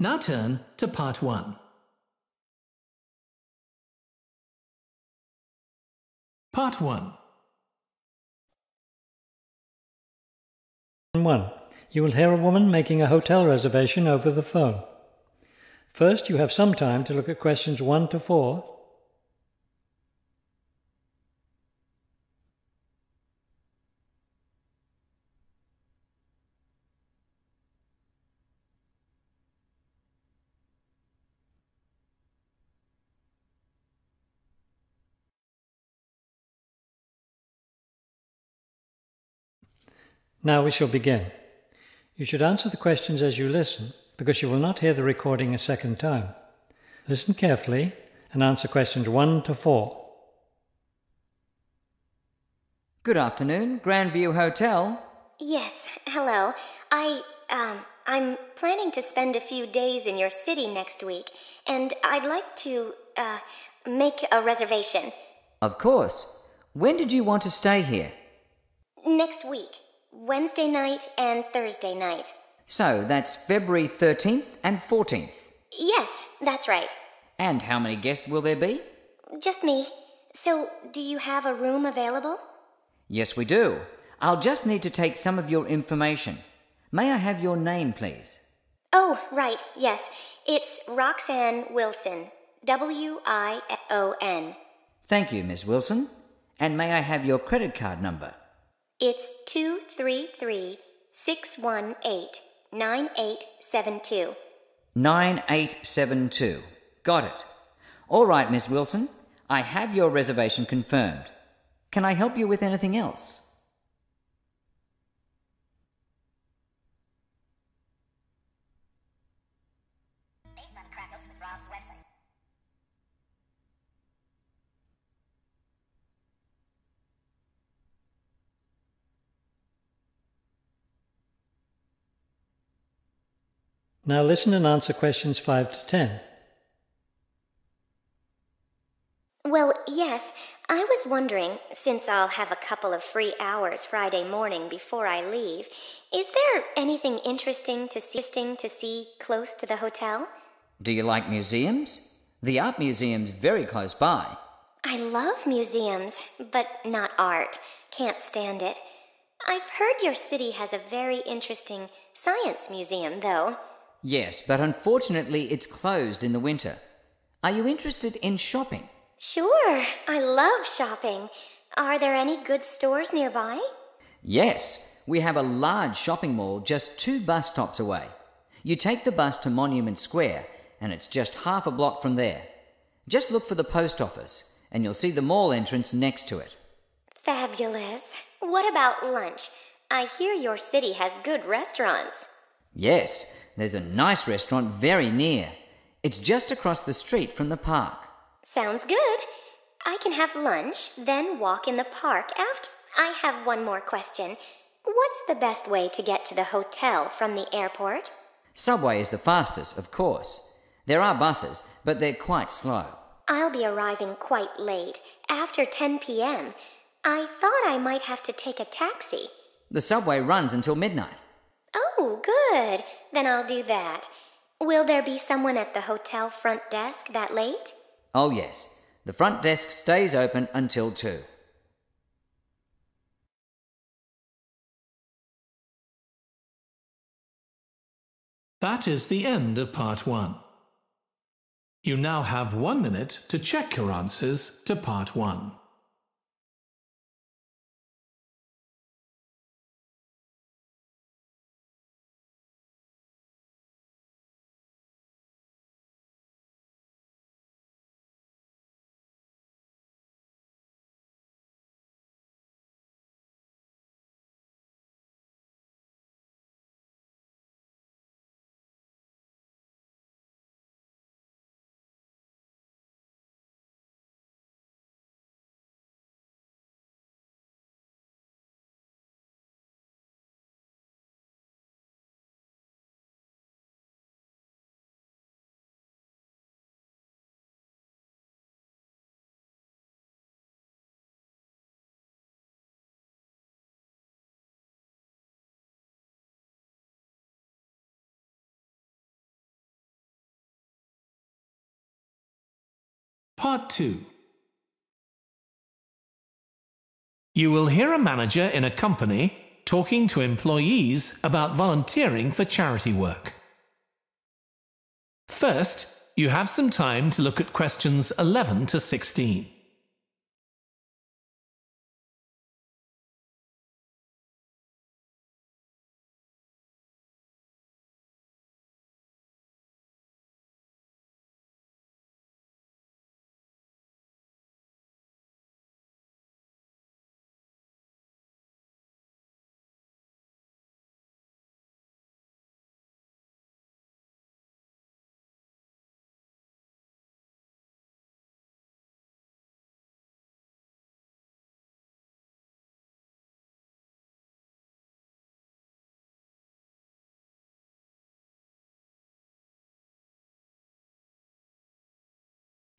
Now turn to part 1. Part 1. 1. You will hear a woman making a hotel reservation over the phone. First, you have some time to look at questions 1 to 4. Now we shall begin. You should answer the questions as you listen, because you will not hear the recording a second time. Listen carefully and answer questions 1 to 4. Good afternoon, Grandview Hotel. Yes, hello. I'm planning to spend a few days in your city next week, and I'd like to, make a reservation. Of course. When did you want to stay here? Next week. Wednesday night and Thursday night. So that's February 13th and 14th? Yes, that's right. And how many guests will there be? Just me. So, do you have a room available? Yes, we do. I'll just need to take some of your information. May I have your name, please? Oh, right, yes. It's Roxanne Wilson. W-I-O-N. Thank you, Miss Wilson. And may I have your credit card number? It's 233-618-9872. 9872. Got it. All right, Miss Wilson. I have your reservation confirmed. Can I help you with anything else? Based on Crackles with Rob's website. Now listen and answer questions 5 to 10. Well, yes, I was wondering, since I'll have a couple of free hours Friday morning before I leave, is there anything interesting to see close to the hotel? Do you like museums? The art museum's very close by. I love museums, but not art. Can't stand it. I've heard your city has a very interesting science museum, though. Yes, but unfortunately it's closed in the winter. Are you interested in shopping? Sure, I love shopping. Are there any good stores nearby? Yes, we have a large shopping mall just 2 bus stops away. You take the bus to Monument Square, and it's just half a block from there. Just look for the post office, and you'll see the mall entrance next to it. Fabulous. What about lunch? I hear your city has good restaurants. Yes, there's a nice restaurant very near. It's just across the street from the park. Sounds good. I can have lunch, then walk in the park after. I have one more question. What's the best way to get to the hotel from the airport? Subway is the fastest, of course. There are buses, but they're quite slow. I'll be arriving quite late, after 10 p.m. I thought I might have to take a taxi. The subway runs until midnight. Oh, good. Then I'll do that. Will there be someone at the hotel front desk that late? Oh, yes. The front desk stays open until 2. That is the end of part 1. You now have 1 minute to check your answers to part 1. Part 2. You will hear a manager in a company talking to employees about volunteering for charity work. First, you have some time to look at questions 11 to 16.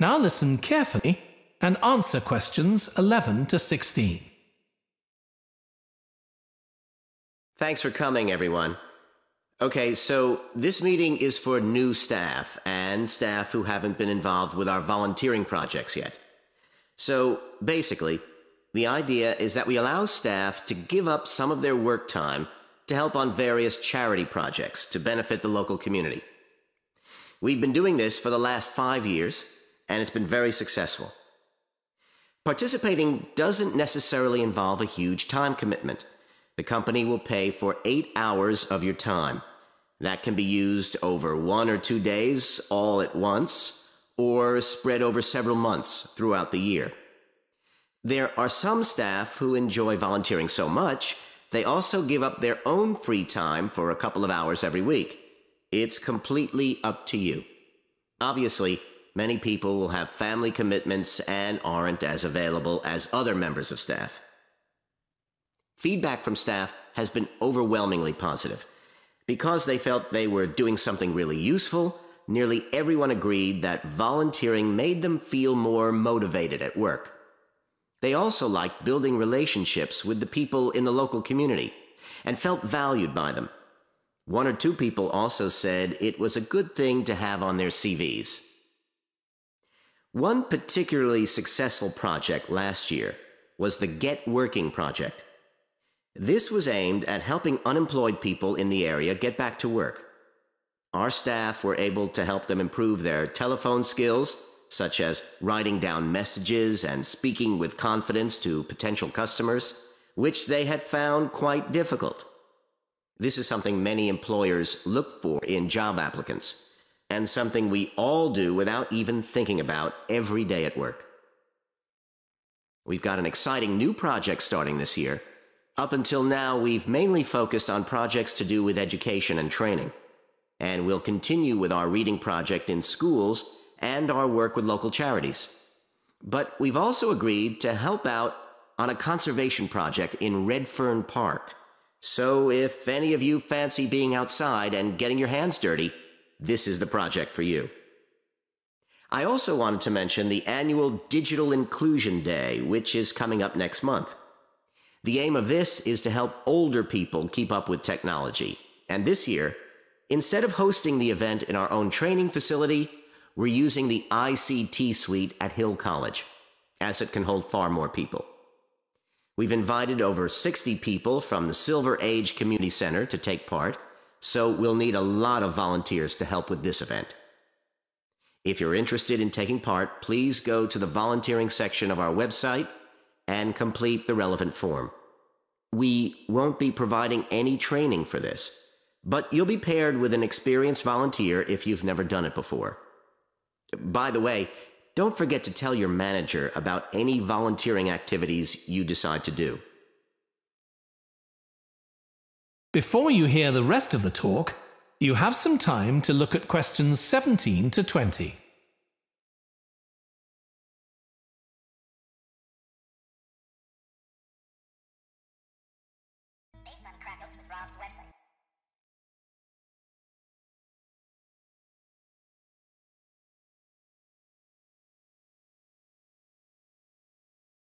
Now listen carefully and answer questions 11 to 16. Thanks for coming, everyone. Okay, so this meeting is for new staff and staff who haven't been involved with our volunteering projects yet. So basically, the idea is that we allow staff to give up some of their work time to help on various charity projects to benefit the local community. We've been doing this for the last 5 years, and it's been very successful. Participating doesn't necessarily involve a huge time commitment. The company will pay for 8 hours of your time. That can be used over 1 or 2 days all at once, or spread over several months throughout the year. There are some staff who enjoy volunteering so much, they also give up their own free time for a couple of hours every week. It's completely up to you. Obviously, many people will have family commitments and aren't as available as other members of staff. Feedback from staff has been overwhelmingly positive. Because they felt they were doing something really useful, nearly everyone agreed that volunteering made them feel more motivated at work. They also liked building relationships with the people in the local community and felt valued by them. 1 or 2 people also said it was a good thing to have on their CVs. One particularly successful project last year was the Get Working project. This was aimed at helping unemployed people in the area get back to work. Our staff were able to help them improve their telephone skills, such as writing down messages and speaking with confidence to potential customers, which they had found quite difficult. This is something many employers look for in job applicants, and something we all do without even thinking about every day at work. We've got an exciting new project starting this year. Up until now, we've mainly focused on projects to do with education and training, and we'll continue with our reading project in schools and our work with local charities. But we've also agreed to help out on a conservation project in Redfern Park. So if any of you fancy being outside and getting your hands dirty, this is the project for you. I also wanted to mention the annual Digital Inclusion Day, which is coming up next month. The aim of this is to help older people keep up with technology. And this year, instead of hosting the event in our own training facility, we're using the ICT suite at Hill College, as it can hold far more people. We've invited over 60 people from the Silver Age Community Center to take part, so we'll need a lot of volunteers to help with this event. If you're interested in taking part, please go to the volunteering section of our website and complete the relevant form. We won't be providing any training for this, but you'll be paired with an experienced volunteer if you've never done it before. By the way, don't forget to tell your manager about any volunteering activities you decide to do. Before you hear the rest of the talk, you have some time to look at questions 17 to 20. Based on crackles with Rob's website.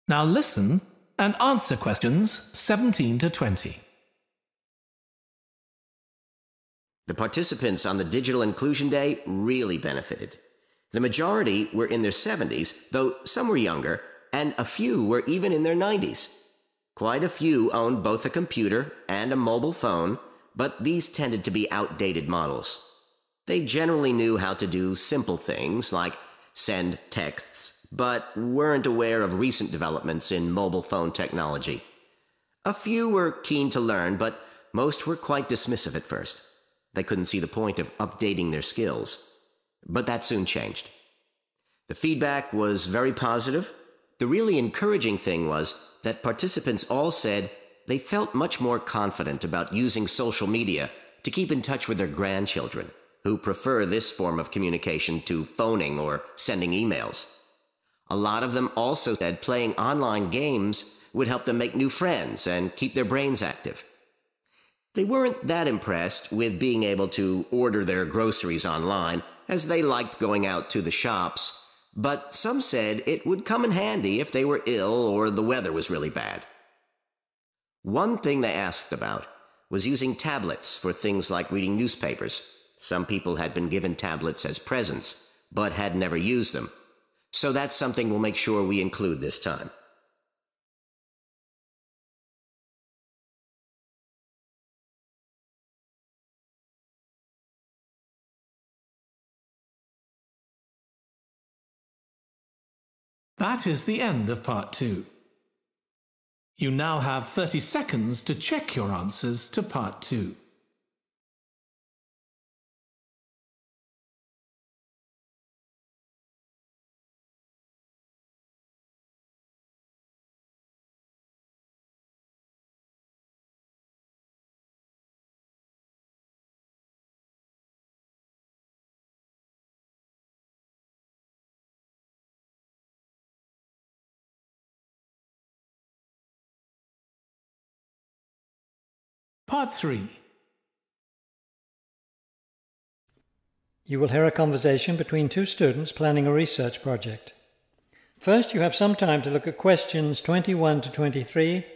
Now listen and answer questions 17 to 20. The participants on the Digital Inclusion Day really benefited. The majority were in their 70s, though some were younger, and a few were even in their 90s. Quite a few owned both a computer and a mobile phone, but these tended to be outdated models. They generally knew how to do simple things like send texts, but weren't aware of recent developments in mobile phone technology. A few were keen to learn, but most were quite dismissive at first. They couldn't see the point of updating their skills. But that soon changed. The feedback was very positive. The really encouraging thing was that participants all said they felt much more confident about using social media to keep in touch with their grandchildren, who prefer this form of communication to phoning or sending emails. A lot of them also said playing online games would help them make new friends and keep their brains active. They weren't that impressed with being able to order their groceries online, as they liked going out to the shops, but some said it would come in handy if they were ill or the weather was really bad. One thing they asked about was using tablets for things like reading newspapers. Some people had been given tablets as presents, but had never used them. So that's something we'll make sure we include this time. That is the end of part 2. You now have 30 seconds to check your answers to part 2. Part 3. You will hear a conversation between two students planning a research project. First, you have some time to look at questions 21 to 23 .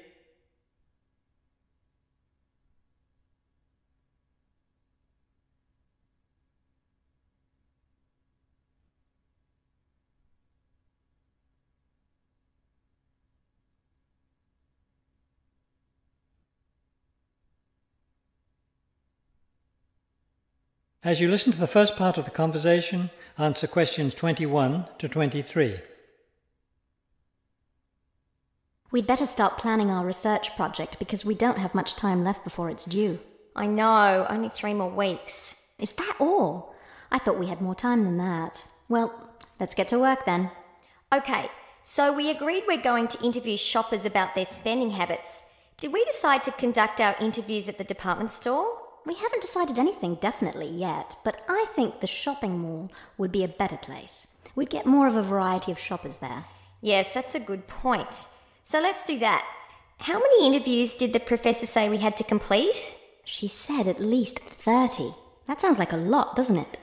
As you listen to the first part of the conversation, answer questions 21 to 23. We'd better start planning our research project because we don't have much time left before it's due. I know, only 3 more weeks. Is that all? I thought we had more time than that. Well, let's get to work then. Okay, so we agreed we're going to interview shoppers about their spending habits. Did we decide to conduct our interviews at the department store? We haven't decided anything definitely yet, but I think the shopping mall would be a better place. We'd get more of a variety of shoppers there. Yes, that's a good point. So let's do that. How many interviews did the professor say we had to complete? She said at least 30. That sounds like a lot, doesn't it?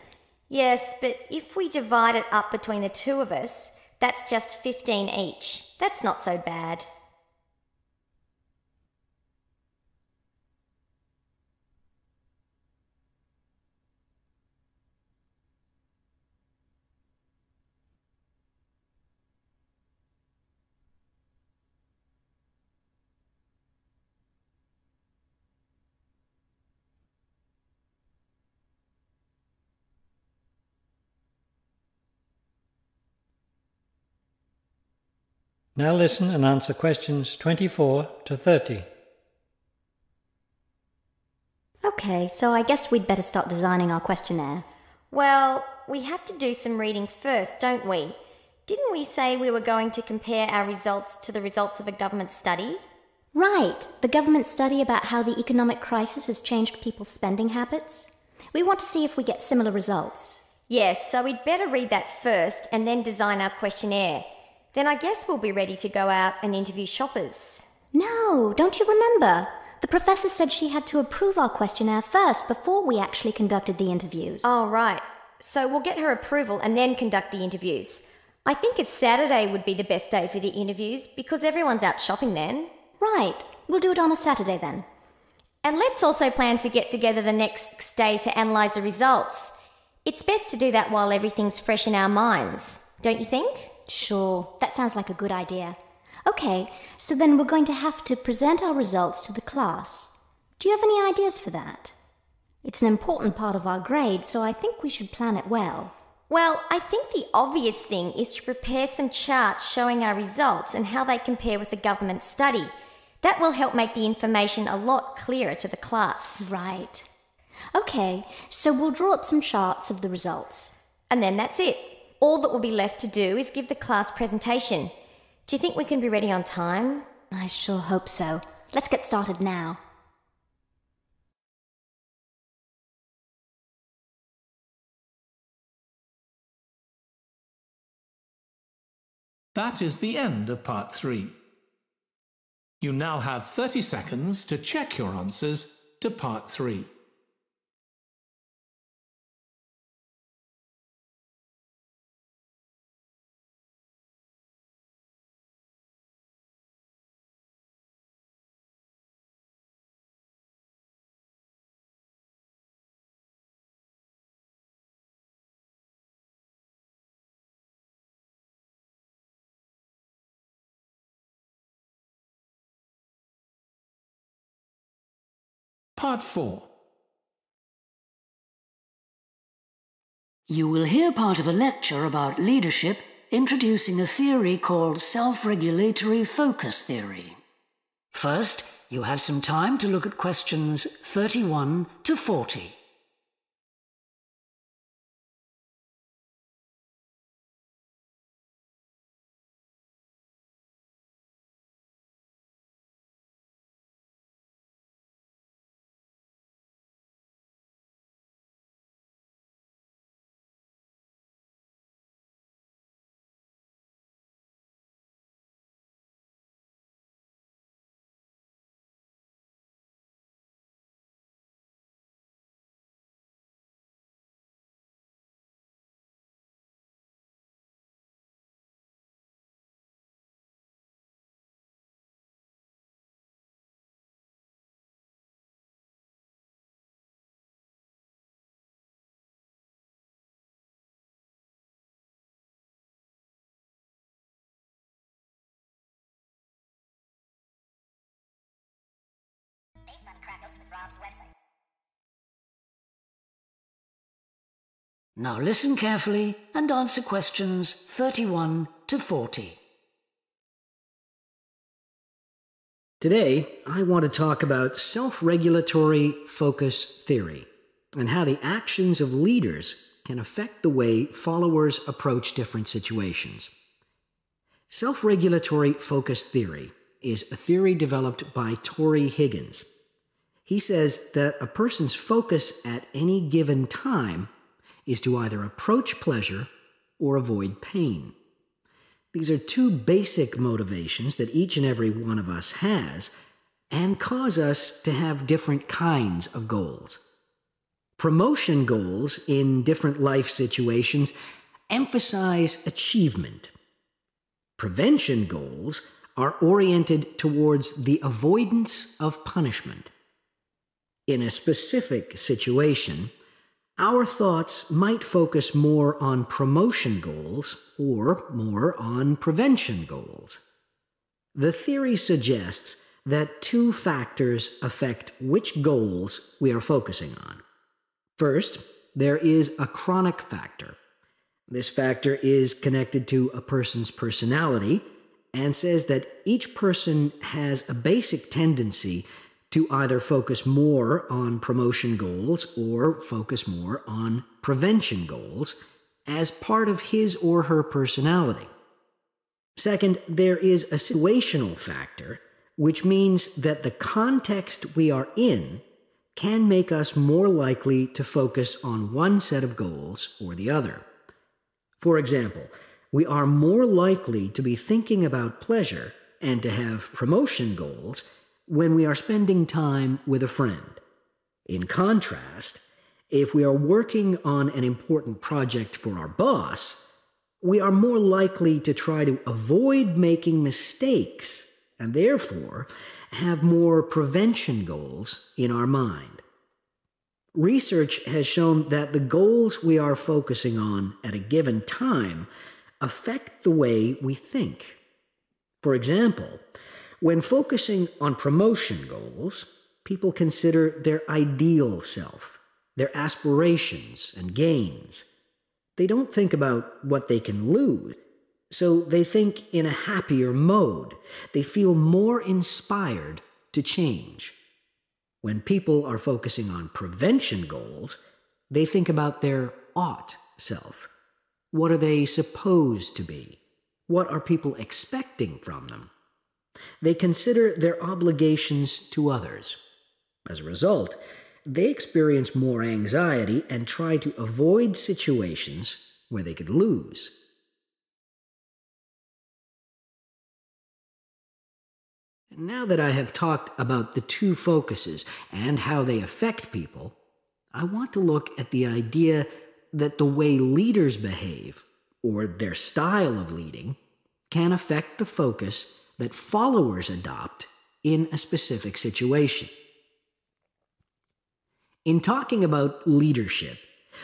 Yes, but if we divide it up between the two of us, that's just 15 each. That's not so bad. Now listen and answer questions 24 to 30. Okay, so I guess we'd better start designing our questionnaire. Well, we have to do some reading first, don't we? Didn't we say we were going to compare our results to the results of a government study? Right, the government study about how the economic crisis has changed people's spending habits. We want to see if we get similar results. Yes, so we'd better read that first and then design our questionnaire. Then I guess we'll be ready to go out and interview shoppers. No, don't you remember? The professor said she had to approve our questionnaire first before we actually conducted the interviews. Oh, right. So we'll get her approval and then conduct the interviews. I think a Saturday would be the best day for the interviews because everyone's out shopping then. Right. We'll do it on a Saturday then. And let's also plan to get together the next day to analyse the results. It's best to do that while everything's fresh in our minds, don't you think? Sure, that sounds like a good idea. Okay, so then we're going to have to present our results to the class. Do you have any ideas for that? It's an important part of our grade, so I think we should plan it well. Well, I think the obvious thing is to prepare some charts showing our results and how they compare with the government study. That will help make the information a lot clearer to the class. Right. Okay, so we'll draw up some charts of the results. And then that's it. All that will be left to do is give the class presentation. Do you think we can be ready on time? I sure hope so. Let's get started now. That is the end of part 3. You now have 30 seconds to check your answers to part 3. Part 4. You will hear part of a lecture about leadership introducing a theory called self-regulatory focus theory. First, you have some time to look at questions 31 to 40. Based on crackles with Rob's website. Now listen carefully and answer questions 31 to 40. Today, I want to talk about self-regulatory focus theory and how the actions of leaders can affect the way followers approach different situations. Self-regulatory focus theory is a theory developed by Tory Higgins. He says that a person's focus at any given time is to either approach pleasure or avoid pain. These are two basic motivations that each and every one of us has and cause us to have different kinds of goals. Promotion goals in different life situations emphasize achievement. Prevention goals are oriented towards the avoidance of punishment. In a specific situation, our thoughts might focus more on promotion goals or more on prevention goals. The theory suggests that two factors affect which goals we are focusing on. First, there is a chronic factor. This factor is connected to a person's personality and says that each person has a basic tendency to either focus more on promotion goals or focus more on prevention goals as part of his or her personality. Second, there is a situational factor, which means that the context we are in can make us more likely to focus on one set of goals or the other. For example, we are more likely to be thinking about pleasure and to have promotion goals when we are spending time with a friend. In contrast, if we are working on an important project for our boss, we are more likely to try to avoid making mistakes and therefore have more prevention goals in our mind. Research has shown that the goals we are focusing on at a given time affect the way we think. For example, when focusing on promotion goals, people consider their ideal self, their aspirations and gains. They don't think about what they can lose, so they think in a happier mode. They feel more inspired to change. When people are focusing on prevention goals, they think about their ought self. What are they supposed to be? What are people expecting from them? They consider their obligations to others. As a result, they experience more anxiety and try to avoid situations where they could lose. Now that I have talked about the two focuses and how they affect people, I want to look at the idea that the way leaders behave, or their style of leading, can affect the focus that followers adopt in a specific situation. In talking about leadership,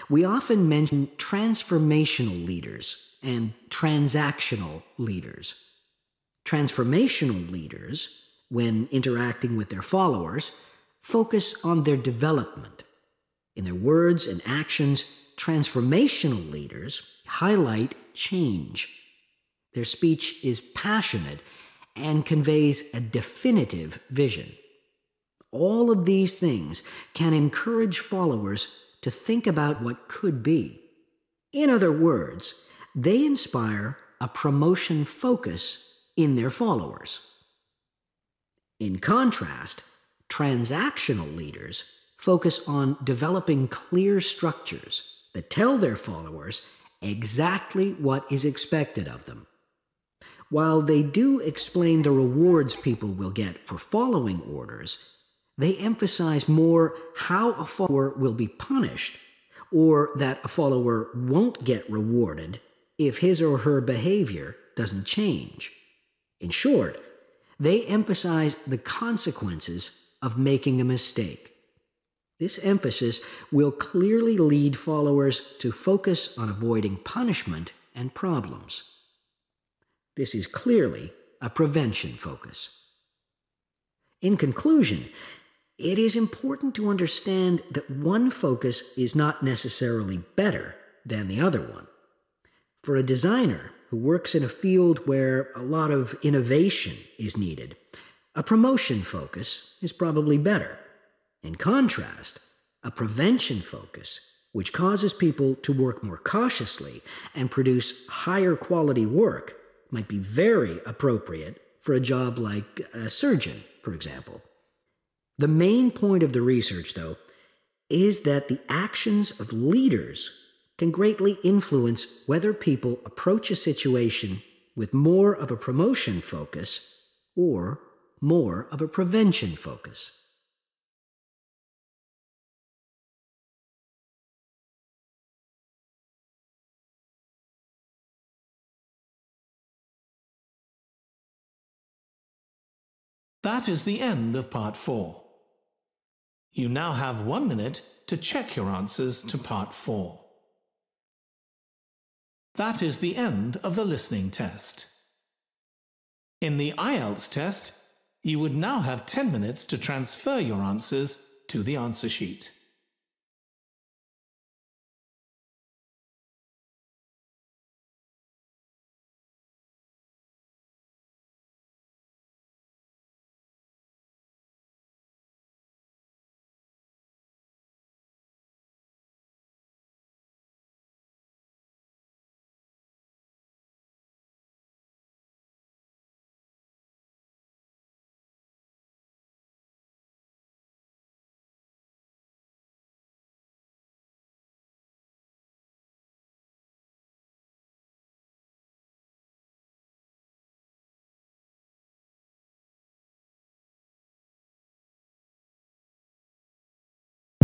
we often mention transformational leaders and transactional leaders. Transformational leaders, when interacting with their followers, focus on their development. In their words and actions, transformational leaders highlight change. Their speech is passionate and conveys a definitive vision. All of these things can encourage followers to think about what could be. In other words, they inspire a promotion focus in their followers. In contrast, transactional leaders focus on developing clear structures that tell their followers exactly what is expected of them. While they do explain the rewards people will get for following orders, they emphasize more how a follower will be punished, or that a follower won't get rewarded if his or her behavior doesn't change. In short, they emphasize the consequences of making a mistake. This emphasis will clearly lead followers to focus on avoiding punishment and problems. This is clearly a prevention focus. In conclusion, it is important to understand that one focus is not necessarily better than the other one. For a designer who works in a field where a lot of innovation is needed, a promotion focus is probably better. In contrast, a prevention focus, which causes people to work more cautiously and produce higher quality work, might be very appropriate for a job like a surgeon, for example. The main point of the research, though, is that the actions of leaders can greatly influence whether people approach a situation with more of a promotion focus or more of a prevention focus. That is the end of Part 4. You now have 1 minute to check your answers to Part 4. That is the end of the listening test. In the IELTS test, you would now have 10 minutes to transfer your answers to the answer sheet.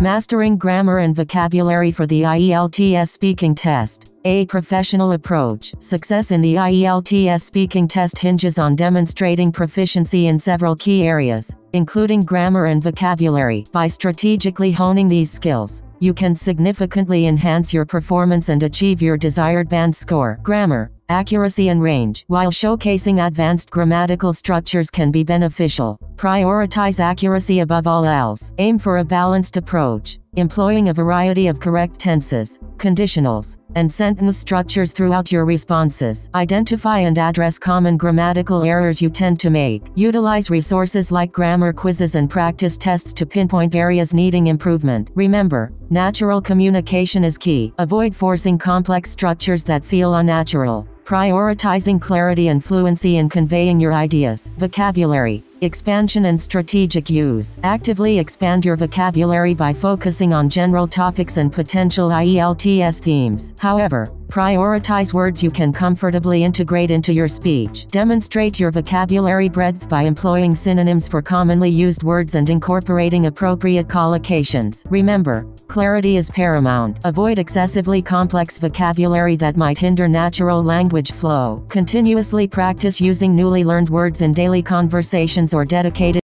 Mastering grammar and vocabulary for the IELTS speaking test. A professional approach. Success in the IELTS speaking test hinges on demonstrating proficiency in several key areas, including grammar and vocabulary. By strategically honing these skills, you can significantly enhance your performance and achieve your desired band score. Grammar, accuracy and range. While showcasing advanced grammatical structures can be beneficial, prioritize accuracy above all else. Aim for a balanced approach, employing a variety of correct tenses, conditionals, and sentence structures throughout your responses. Identify and address common grammatical errors you tend to make. Utilize resources like grammar quizzes and practice tests to pinpoint areas needing improvement. Remember, natural communication is key. Avoid forcing complex structures that feel unnatural, prioritizing clarity and fluency in conveying your ideas. Vocabulary, expansion and strategic use. Actively expand your vocabulary by focusing on general topics and potential IELTS themes. However, prioritize words you can comfortably integrate into your speech. Demonstrate your vocabulary breadth by employing synonyms for commonly used words and incorporating appropriate collocations. Remember, clarity is paramount. Avoid excessively complex vocabulary that might hinder natural language flow. Continuously practice using newly learned words in daily conversations or dedicated